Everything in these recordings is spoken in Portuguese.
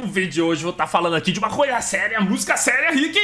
No vídeo de hoje vou estar falando aqui de uma coisa séria, música séria, Rick.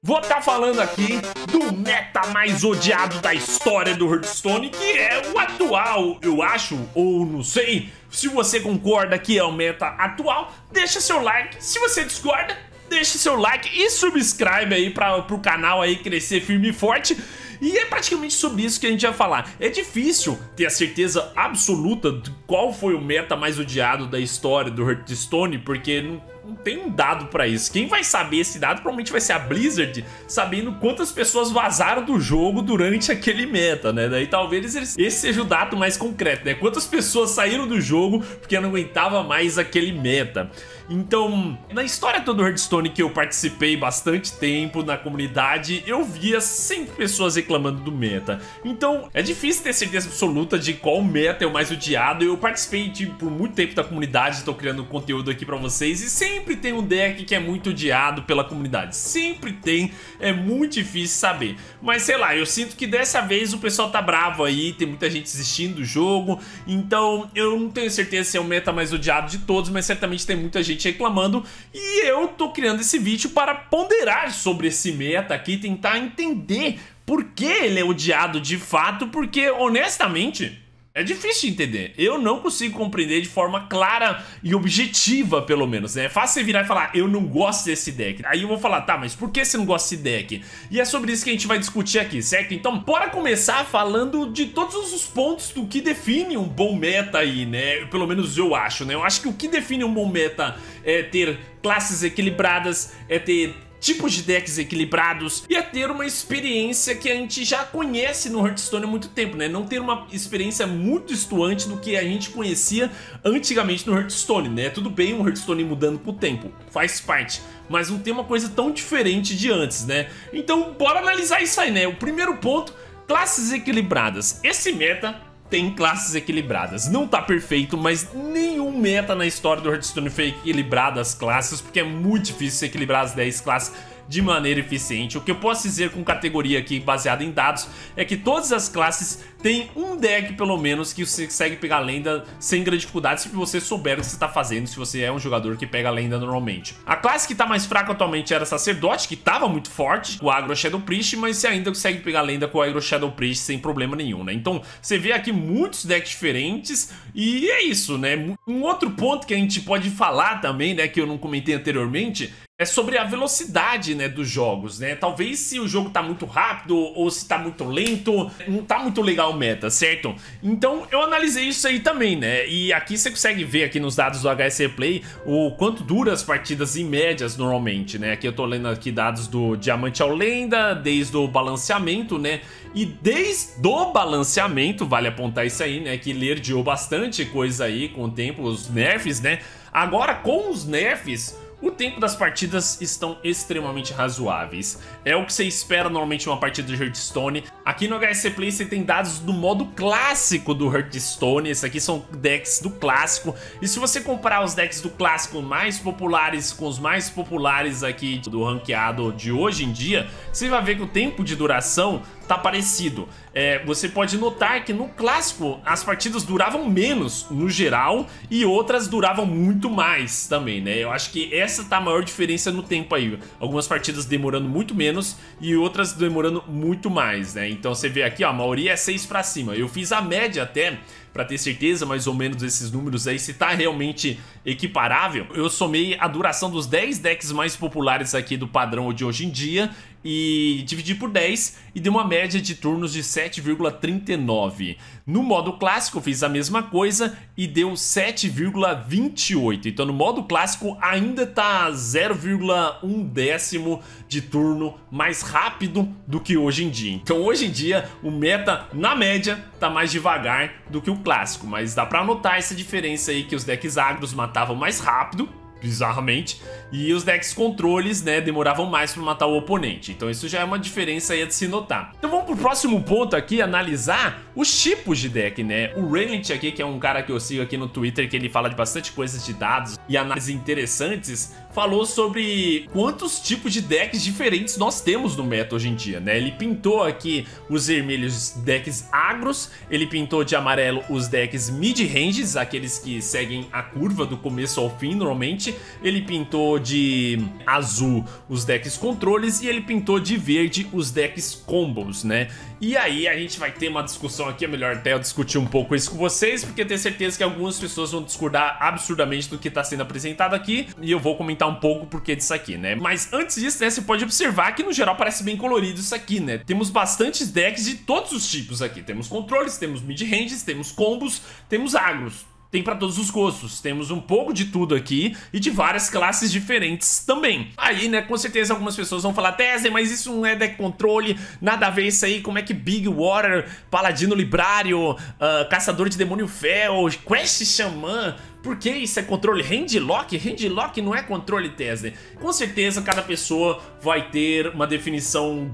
Vou estar falando aqui do meta mais odiado da história do Hearthstone, que é o atual, eu acho, ou não sei. Se você concorda que é o meta atual, deixa seu like. Se você discorda, deixa seu like e subscribe aí para o canal aí crescer firme e forte. E é praticamente sobre isso que a gente vai falar. É difícil ter a certeza absoluta de qual foi o meta mais odiado da história do Hearthstone, porque não tem um dado pra isso. Quem vai saber esse dado provavelmente vai ser a Blizzard, sabendo quantas pessoas vazaram do jogo durante aquele meta, né? Daí talvez esse seja o dado mais concreto, né? Quantas pessoas saíram do jogo porque não aguentava mais aquele meta. Então, na história toda do Hearthstone, que eu participei bastante tempo na comunidade, eu via sempre pessoas reclamando do meta. Então, é difícil ter certeza absoluta de qual meta é o mais odiado. Eu participei por muito tempo da comunidade, estou criando conteúdo aqui pra vocês, e sempre tem um deck que é muito odiado pela comunidade. Sempre tem, é muito difícil saber. Mas, sei lá, eu sinto que dessa vez o pessoal tá bravo aí, tem muita gente desistindo do jogo. Então, eu não tenho certeza se é o meta mais odiado de todos, mas certamente tem muita gente reclamando, e eu tô criando esse vídeo para ponderar sobre esse meta aqui, tentar entender por que ele é odiado de fato, porque honestamente é difícil de entender. Eu não consigo compreender de forma clara e objetiva, pelo menos, né? É fácil você virar e falar, eu não gosto desse deck. Aí eu vou falar, tá, mas por que você não gosta desse deck? E é sobre isso que a gente vai discutir aqui, certo? Então, bora começar falando de todos os pontos do que define um bom meta aí, né? Pelo menos eu acho, né? Eu acho que o que define um bom meta é ter classes equilibradas, é ter tipos de decks equilibrados e a ter uma experiência que a gente já conhece no Hearthstone há muito tempo, né? Não ter uma experiência muito distoante do que a gente conhecia antigamente no Hearthstone, né? Tudo bem o Hearthstone mudando com o tempo, faz parte, mas não tem uma coisa tão diferente de antes, né? Então, bora analisar isso aí, né? O primeiro ponto, classes equilibradas. Esse meta tem classes equilibradas. Não tá perfeito, mas nenhum meta na história do Hearthstone foi equilibrado as classes, porque é muito difícil se equilibrar as 10 classes de maneira eficiente. O que eu posso dizer com categoria aqui baseada em dados é que todas as classes têm um deck, pelo menos, que você consegue pegar a lenda sem grande dificuldade, se você souber o que você tá fazendo, se você é um jogador que pega a lenda normalmente. A classe que tá mais fraca atualmente era Sacerdote, que tava muito forte, com o Agro Shadow Priest, mas você ainda consegue pegar a lenda com o Agro Shadow Priest sem problema nenhum, né? Então, você vê aqui muitos decks diferentes e é isso, né? Um outro ponto que a gente pode falar também, né, que eu não comentei anteriormente, é sobre a velocidade, né, dos jogos, né? Talvez se o jogo tá muito rápido ou se tá muito lento, não tá muito legal o meta, certo? Então eu analisei isso aí também, né? E aqui você consegue ver aqui nos dados do HS Replay o quanto dura as partidas em médias normalmente, né? Aqui eu tô lendo aqui dados do Diamante ao Lenda, desde o balanceamento, né? E desde o balanceamento, vale apontar isso aí, né? Que lerdeou bastante coisa aí com o tempo, os nerfs, né? Agora com os nerfs, o tempo das partidas estão extremamente razoáveis. É o que você espera normalmente uma partida de Hearthstone. Aqui no HSC Play você tem dados do modo clássico do Hearthstone. Esses aqui são decks do clássico. E se você comparar os decks do clássico mais populares com os mais populares aqui do ranqueado de hoje em dia, você vai ver que o tempo de duração tá parecido. Você pode notar que no clássico as partidas duravam menos no geral e outras duravam muito mais também, né? Eu acho que essa tá a maior diferença no tempo aí. Algumas partidas demorando muito menos e outras demorando muito mais, né? Então você vê aqui, ó, a maioria é 6 pra cima. Eu fiz a média até pra ter certeza mais ou menos desses números aí, se tá realmente equiparável. Eu somei a duração dos 10 decks mais populares aqui do padrão de hoje em dia e dividi por 10 e deu uma média de turnos de 7,39. No modo clássico eu fiz a mesma coisa e deu 7,28. Então no modo clássico ainda tá 0,1 décimo de turno mais rápido do que hoje em dia. Então hoje em dia o meta na média tá mais devagar do que o clássico, mas dá pra notar essa diferença aí que os decks agros matavam mais rápido, bizarramente, e os decks controles, né, demoravam mais para matar o oponente. Então isso já é uma diferença aí de se notar. Então vamos pro próximo ponto aqui, analisar os tipos de deck, né? O Raylin aqui, que é um cara que eu sigo aqui no Twitter, que ele fala de bastante coisas de dados e análises interessantes, falou sobre quantos tipos de decks diferentes nós temos no meta hoje em dia, né? Ele pintou aqui os vermelhos decks agros, ele pintou de amarelo os decks mid-ranges, aqueles que seguem a curva do começo ao fim, normalmente. Ele pintou de azul os decks controles e ele pintou de verde os decks combos, né? E aí a gente vai ter uma discussão aqui, é melhor até eu discutir um pouco isso com vocês, porque eu tenho certeza que algumas pessoas vão discordar absurdamente do que está sendo apresentado aqui, e eu vou comentar um pouco o porquê disso aqui, né? Mas antes disso, né, você pode observar que no geral parece bem colorido isso aqui, né? Temos bastantes decks de todos os tipos aqui, temos controles, temos mid-ranges, temos combos, temos agros. Tem pra todos os gostos, temos um pouco de tudo aqui e de várias classes diferentes também. Aí, né, com certeza algumas pessoas vão falar: Tese, mas isso não é deck controle, nada a ver isso aí, como é que Big Water, Paladino Librário, Caçador de Demônio Fel, Quest Xamã... Por que isso é controle? Handlock? Handlock não é controle, Tese. Com certeza cada pessoa vai ter uma definição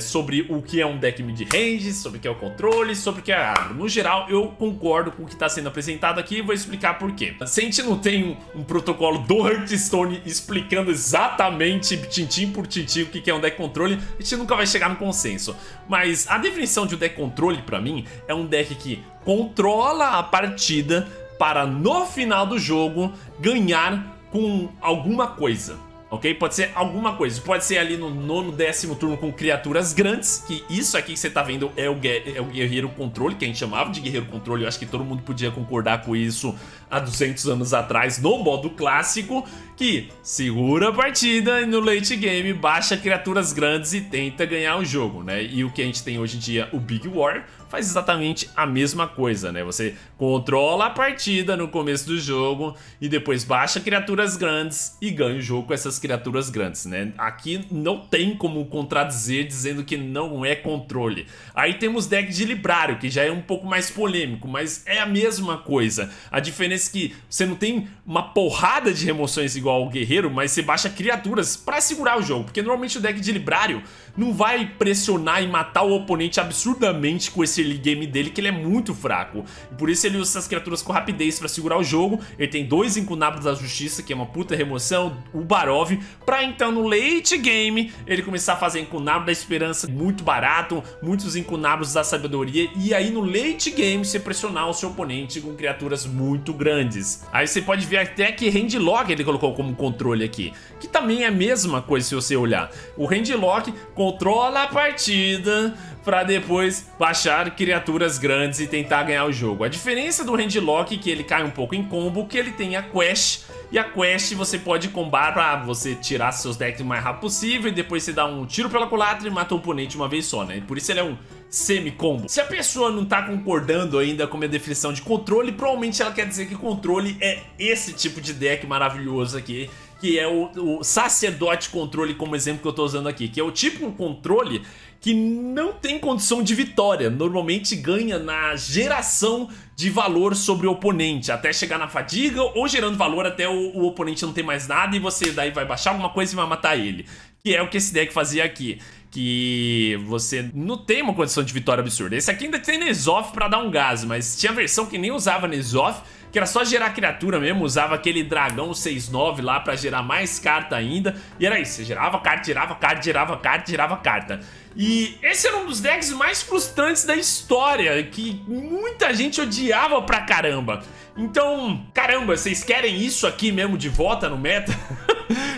sobre o que é um deck mid-range, sobre o que é o controle, sobre o que é agro. No geral, eu concordo com o que está sendo apresentado aqui e vou explicar por quê. Se a gente não tem um protocolo do Hearthstone explicando exatamente, tintim por tintim, o que é um deck controle, a gente nunca vai chegar no consenso. Mas a definição de um deck controle, pra mim, é um deck que controla a partida para no final do jogo ganhar com alguma coisa, ok? Pode ser alguma coisa, pode ser ali no nono, décimo turno com criaturas grandes, que isso aqui que você tá vendo é o guerreiro controle, que a gente chamava de guerreiro controle, eu acho que todo mundo podia concordar com isso há 200 anos atrás, no modo clássico, que segura a partida e no late game baixa criaturas grandes e tenta ganhar o jogo, né? E o que a gente tem hoje em dia, o Big War, faz exatamente a mesma coisa, né? Você controla a partida no começo do jogo e depois baixa criaturas grandes e ganha o jogo com essas criaturas grandes, né? Aqui não tem como contradizer dizendo que não é controle. Aí temos deck de Librário, que já é um pouco mais polêmico, mas é a mesma coisa. A diferença é que você não tem uma porrada de remoções igual ao guerreiro, mas você baixa criaturas pra segurar o jogo, porque normalmente o deck de Librário não vai pressionar e matar o oponente absurdamente com esse early game dele, que ele é muito fraco. E por isso ele usa essas criaturas com rapidez pra segurar o jogo. Ele tem 2 Incunábulos da Justiça, que é uma puta remoção, o Barov, pra então no late game ele começar a fazer Incunábulo da Esperança muito barato, muitos Incunábulos da Sabedoria, e aí no late game você pressionar o seu oponente com criaturas muito grandes. Aí você pode ver até que Handlock ele colocou como controle aqui, que também é a mesma coisa se você olhar. O Handlock controla a partida pra depois baixar criaturas grandes e tentar ganhar o jogo. A diferença do Handlock é que ele cai um pouco em combo, que ele tem a Quest, e a Quest você pode combar pra você tirar seus decks o mais rápido possível e depois você dá um tiro pela culatra e mata o oponente uma vez só, né? Por isso ele é um semi-combo. Se a pessoa não tá concordando ainda com a minha definição de controle, provavelmente ela quer dizer que controle é esse tipo de deck maravilhoso aqui, que é o sacerdote controle, como exemplo que eu tô usando aqui, que é o tipo de controle que não tem condição de vitória, normalmente ganha na geração de valor sobre o oponente, até chegar na fadiga ou gerando valor até o oponente não ter mais nada e você daí vai baixar alguma coisa e vai matar ele, que é o que esse deck fazia aqui, que você não tem uma condição de vitória absurda. Esse aqui ainda tem N'zoth pra dar um gás, mas tinha versão que nem usava N'zoth, que era só gerar criatura mesmo, usava aquele dragão 6-9 lá pra gerar mais carta ainda, e era isso, você gerava carta, gerava carta, gerava carta, gerava carta. E esse era um dos decks mais frustrantes da história, que muita gente odiava pra caramba. Então, caramba, vocês querem isso aqui mesmo de volta no meta?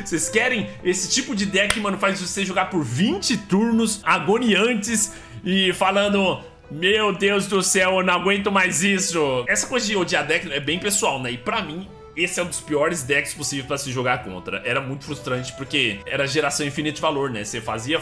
Vocês querem esse tipo de deck, mano, faz você jogar por 20 turnos agoniantes e falando: meu Deus do céu, eu não aguento mais isso. Essa coisa de odiar deck é bem pessoal, né? E pra mim, esse é um dos piores decks possíveis pra se jogar contra. Era muito frustrante porque era geração infinita de valor, né? Você fazia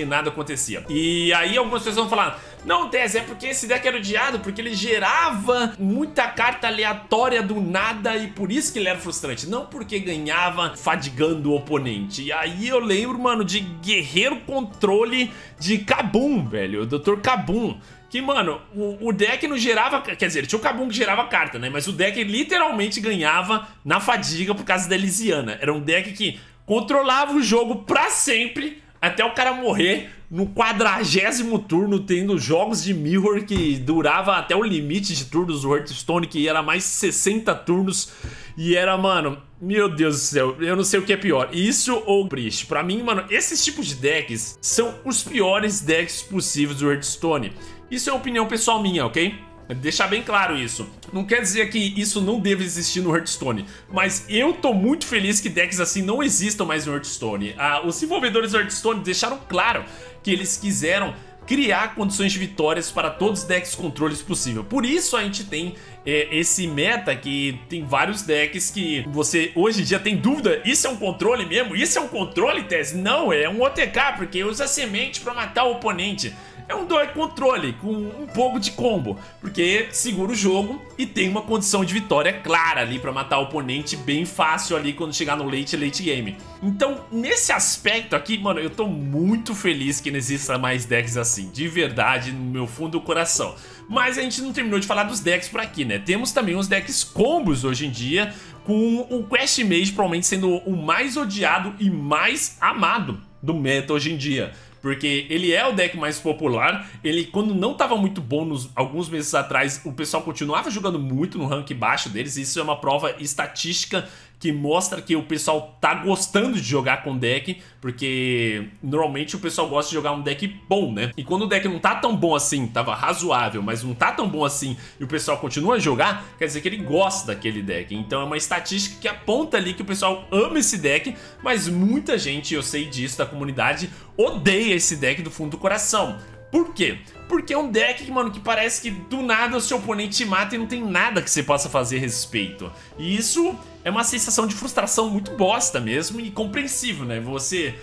e nada acontecia. E aí algumas pessoas vão falar: não, Tese, é porque esse deck era odiado, porque ele gerava muita carta aleatória do nada e por isso que ele era frustrante, não porque ganhava fadigando o oponente. E aí eu lembro, mano, de Guerreiro Controle de Kabum, velho, o Dr. Kabum. Que, mano, o deck não gerava... Quer dizer, tinha o Kabum que gerava carta, né? Mas o deck literalmente ganhava na fadiga por causa da Elysiana. Era um deck que controlava o jogo pra sempre, até o cara morrer no 40º turno, tendo jogos de Mirror que durava até o limite de turnos do Hearthstone, que era mais 60 turnos. E era, mano, meu Deus do céu, eu não sei o que é pior, isso ou Priest. Pra mim, mano, esses tipos de decks são os piores decks possíveis do Hearthstone. Isso é opinião pessoal minha, ok? Deixar bem claro isso. Não quer dizer que isso não deve existir no Hearthstone, mas eu tô muito feliz que decks assim não existam mais no Hearthstone. Os desenvolvedores do Hearthstone deixaram claro que eles quiseram criar condições de vitórias para todos os decks controles possível. Por isso a gente tem esse meta que tem vários decks que você hoje em dia tem dúvida. Isso é um controle mesmo? Isso é um controle, Tese? Não, é um OTK, porque usa semente para matar o oponente. É um deck controle com um pouco de combo, porque segura o jogo e tem uma condição de vitória clara ali pra matar o oponente bem fácil ali quando chegar no late game. Então, nesse aspecto aqui, mano, eu tô muito feliz que não exista mais decks assim, de verdade, no meu fundo do coração. Mas a gente não terminou de falar dos decks por aqui, né? Temos também uns decks combos hoje em dia, com o Quest Mage provavelmente sendo o mais odiado e mais amado do meta hoje em dia. Porque ele é o deck mais popular. Ele, quando não tava muito bom nos, alguns meses atrás, o pessoal continuava jogando muito no rank baixo deles. Isso é uma prova estatística que mostra que o pessoal tá gostando de jogar com deck, porque normalmente o pessoal gosta de jogar um deck bom, né? E quando o deck não tá tão bom assim, tava razoável, mas não tá tão bom assim, e o pessoal continua a jogar, quer dizer que ele gosta daquele deck. Então é uma estatística que aponta ali que o pessoal ama esse deck, mas muita gente, eu sei disso, da comunidade, odeia esse deck do fundo do coração. Por quê? Porque é um deck, mano, que parece que do nada o seu oponente te mata e não tem nada que você possa fazer a respeito. E isso é uma sensação de frustração muito bosta mesmo e compreensível, né? Você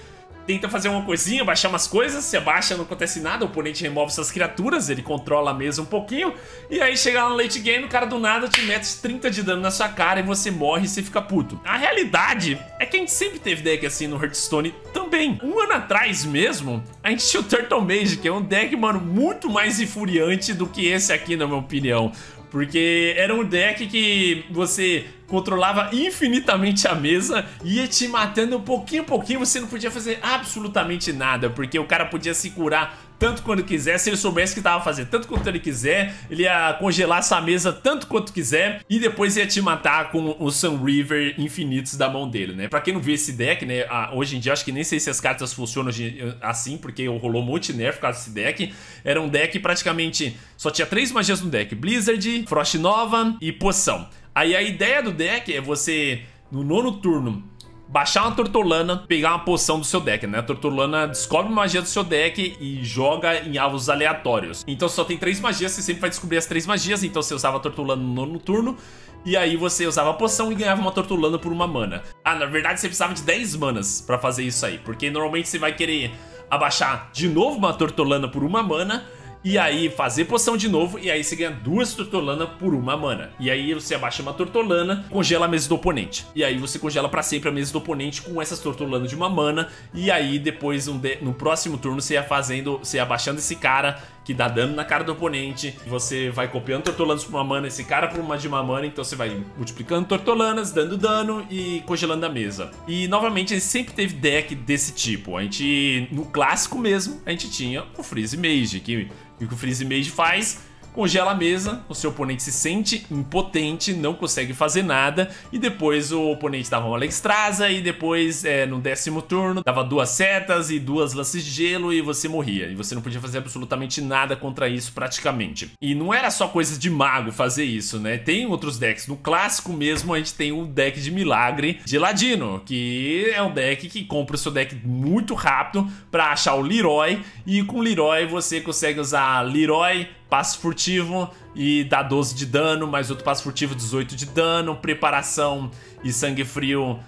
tenta fazer uma coisinha, baixar umas coisas, você baixa, não acontece nada, o oponente remove suas criaturas, ele controla a mesa um pouquinho, e aí chega lá no late game, o cara do nada te mete 30 de dano na sua cara e você morre e você fica puto. A realidade é que a gente sempre teve deck assim no Hearthstone também. Um ano atrás mesmo, a gente tinha o Turtle Mage, que é um deck, mano, muito mais infuriante do que esse aqui, na minha opinião. Porque era um deck que você controlava infinitamente a mesa, ia te matando pouquinho a pouquinho, você não podia fazer absolutamente nada, porque o cara podia se curar tanto quanto quiser, se ele soubesse que tava fazendo tanto quanto ele quiser, ele ia congelar essa mesa tanto quanto quiser, e depois ia te matar com o Sun River infinitos da mão dele, né? Pra quem não viu esse deck, né, hoje em dia, acho que nem sei se as cartas funcionam assim, porque rolou um monte de nerf por causa desse deck. Era um deck praticamente, só tinha 3 magias no deck, Blizzard, Frost Nova e Poção. Aí a ideia do deck é você, no 9º turno, baixar uma Tortolana, pegar uma poção do seu deck, né? A Tortolana descobre uma magia do seu deck e joga em alvos aleatórios. Então só tem 3 magias, você sempre vai descobrir as 3 magias, então você usava a Tortolana no 9º turno, e aí você usava a poção e ganhava uma Tortolana por 1 mana. Na verdade você precisava de 10 manas pra fazer isso aí, porque normalmente você vai querer abaixar de novo uma Tortolana por 1 mana, e aí fazer poção de novo, e aí você ganha 2 Tortolanas por 1 mana. E aí você abaixa uma Tortolana, congela a mesa do oponente. E aí você congela pra sempre a mesa do oponente com essas Tortolanas de 1 mana. E aí depois, no próximo turno, você ia fazendo, você ia abaixando esse cara que dá dano na cara do oponente. Você vai copiando Tortolanas por 1 mana, esse cara por 1 mana. Então você vai multiplicando Tortolanas, dando dano e congelando a mesa. E novamente, a gente sempre teve deck desse tipo. A gente, no clássico mesmo, a gente tinha o Freeze Mage, que... E o que o Freeze Mage faz? Congela a mesa, o seu oponente se sente impotente, não consegue fazer nada, e depois o oponente dava uma Alex Trazza, e depois, no 10º turno, dava 2 setas e 2 lances de gelo, e você morria. E você não podia fazer absolutamente nada contra isso, praticamente. E não era só coisa de mago fazer isso, né? Tem outros decks. No clássico mesmo, a gente tem um deck de milagre de Ladino, que é um deck que compra o seu deck muito rápido pra achar o Leroy, e com o Leroy você consegue usar Leroy, passo furtivo e dá 12 de dano, mais outro passo furtivo, 18 de dano, preparação e sangue frio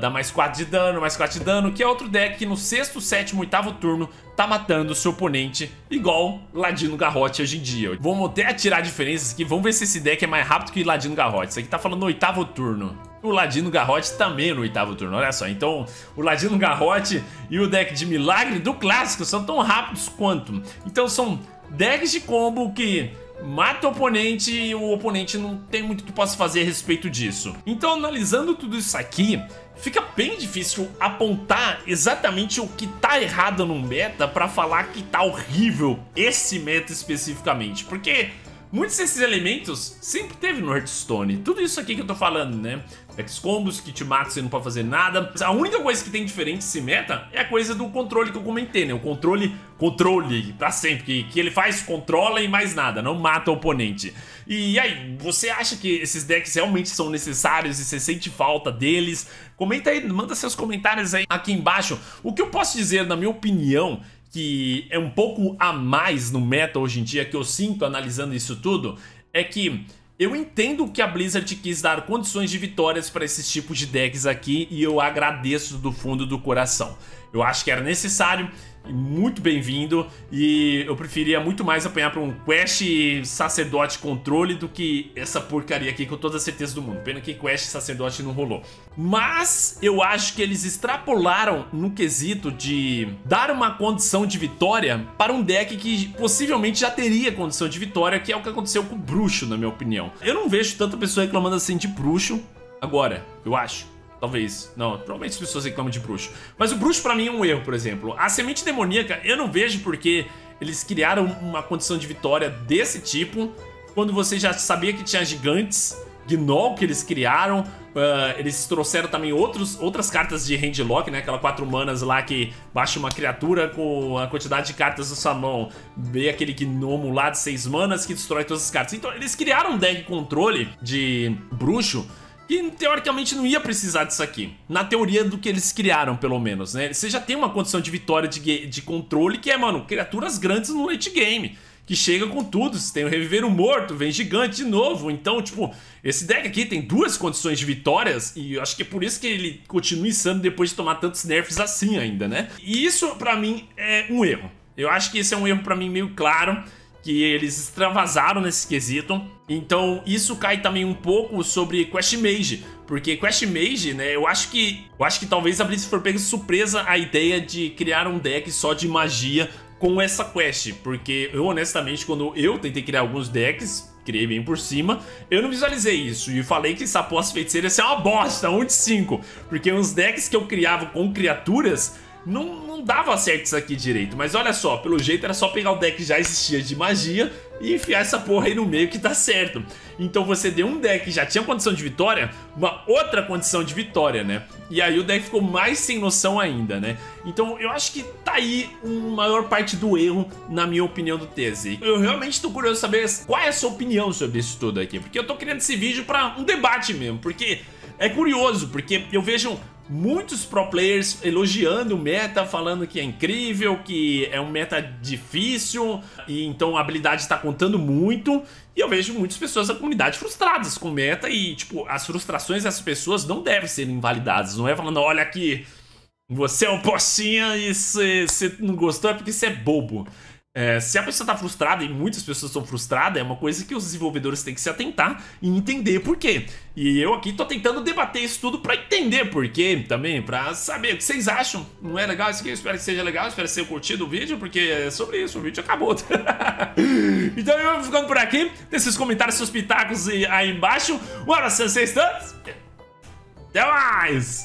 dá mais 4 de dano, mais 4 de dano, que é outro deck que no 6º, 7º, 8º turno tá matando o seu oponente, igual Ladino Garrote hoje em dia. Vamos até tirar diferenças aqui, vamos ver se esse deck é mais rápido que Ladino Garrote. Isso aqui tá falando no 8º turno. O Ladino Garrote também no 8º turno, olha só. Então, o Ladino Garrote e o deck de milagre do clássico são tão rápidos quanto. Então, são decks de combo que mata o oponente e o oponente não tem muito que possa fazer a respeito disso. Então, analisando tudo isso aqui, fica bem difícil apontar exatamente o que tá errado num meta pra falar que tá horrível esse meta especificamente, porque... Muitos desses elementos sempre teve no Hearthstone. Tudo isso aqui que eu tô falando, né? Ex-combos, que te mata, você não pode fazer nada. A única coisa que tem diferente desse meta é a coisa do controle que eu comentei, né? O controle pra sempre, que ele faz, controla e mais nada, não mata o oponente. E aí, você acha que esses decks realmente são necessários e você sente falta deles? Comenta aí, manda seus comentários aí aqui embaixo. O que eu posso dizer, na minha opinião, que é um pouco a mais no meta hoje em dia, que eu sinto analisando isso tudo, é que eu entendo que a Blizzard quis dar condições de vitórias para esses tipos de decks aqui, e eu agradeço do fundo do coração. Eu acho que era necessário, muito bem-vindo, e eu preferia muito mais apanhar para um Quest Sacerdote Controle do que essa porcaria aqui, com toda a certeza do mundo. Pena que Quest Sacerdote não rolou. Mas eu acho que eles extrapolaram no quesito de dar uma condição de vitória para um deck que possivelmente já teria condição de vitória, que é o que aconteceu com o Bruxo, na minha opinião. Eu não vejo tanta pessoa reclamando assim de Bruxo agora, eu acho. Talvez, não, provavelmente as pessoas reclamam de bruxo. Mas o bruxo pra mim é um erro, por exemplo. A semente demoníaca, eu não vejo porque eles criaram uma condição de vitória desse tipo, quando você já sabia que tinha gigantes, gnoll que eles criaram. Eles trouxeram também outras cartas de handlock, né? Aquela 4 manas lá que baixa uma criatura com a quantidade de cartas da sua mão. Veio aquele gnomo lá de 6 manas que destrói todas as cartas. Então eles criaram um deck controle de bruxo que teoricamente não ia precisar disso aqui. Na teoria do que eles criaram, pelo menos, né? Você já tem uma condição de vitória de controle, que é, mano, criaturas grandes no late game, que chega com tudo. Você tem o Reviver o Morto, vem gigante de novo. Então, tipo, esse deck aqui tem duas condições de vitórias, e eu acho que é por isso que ele continua insano depois de tomar tantos nerfs assim ainda, né? E isso, pra mim, é um erro. Eu acho que esse é um erro, pra mim, meio claro, que eles extravasaram nesse quesito. Então isso cai também um pouco sobre Quest Mage, porque Quest Mage, né, eu acho que talvez a Blizzard for pego surpresa a ideia de criar um deck só de magia com essa quest, porque eu honestamente, quando eu tentei criar alguns decks, criei bem por cima, eu não visualizei isso e falei que essa aposta feiticeira ia ser uma bosta, 1 de 5, porque uns decks que eu criava com criaturas não dava certo isso aqui direito. Mas olha só, pelo jeito era só pegar o deck que já existia de magia e enfiar essa porra aí no meio que dá certo. Então você deu um deck que já tinha condição de vitória, uma outra condição de vitória, né? E aí o deck ficou mais sem noção ainda, né? Então eu acho que tá aí uma maior parte do erro, na minha opinião, do Tese. Eu realmente tô curioso saber qual é a sua opinião sobre isso tudo aqui, porque eu tô criando esse vídeo pra um debate mesmo, porque é curioso, porque eu vejo muitos pro players elogiando o meta, falando que é incrível, que é um meta difícil e então a habilidade tá contando muito. E eu vejo muitas pessoas da comunidade frustradas com o meta e, tipo, as frustrações dessas pessoas não devem ser invalidadas. Não é falando, olha aqui, você é um postinha e você não gostou é porque você é bobo. Se a pessoa tá frustrada, e muitas pessoas estão frustradas, é uma coisa que os desenvolvedores têm que se atentar e entender por quê. E eu aqui tô tentando debater isso tudo pra entender por quê também, pra saber o que vocês acham. Não é legal isso aqui? Eu espero que seja legal, espero que tenham curtido o vídeo, porque é sobre isso, o vídeo acabou. Então eu vou ficando por aqui. Tem seus comentários, seus pitacos aí embaixo. Um abraço a vocês todos. Até mais!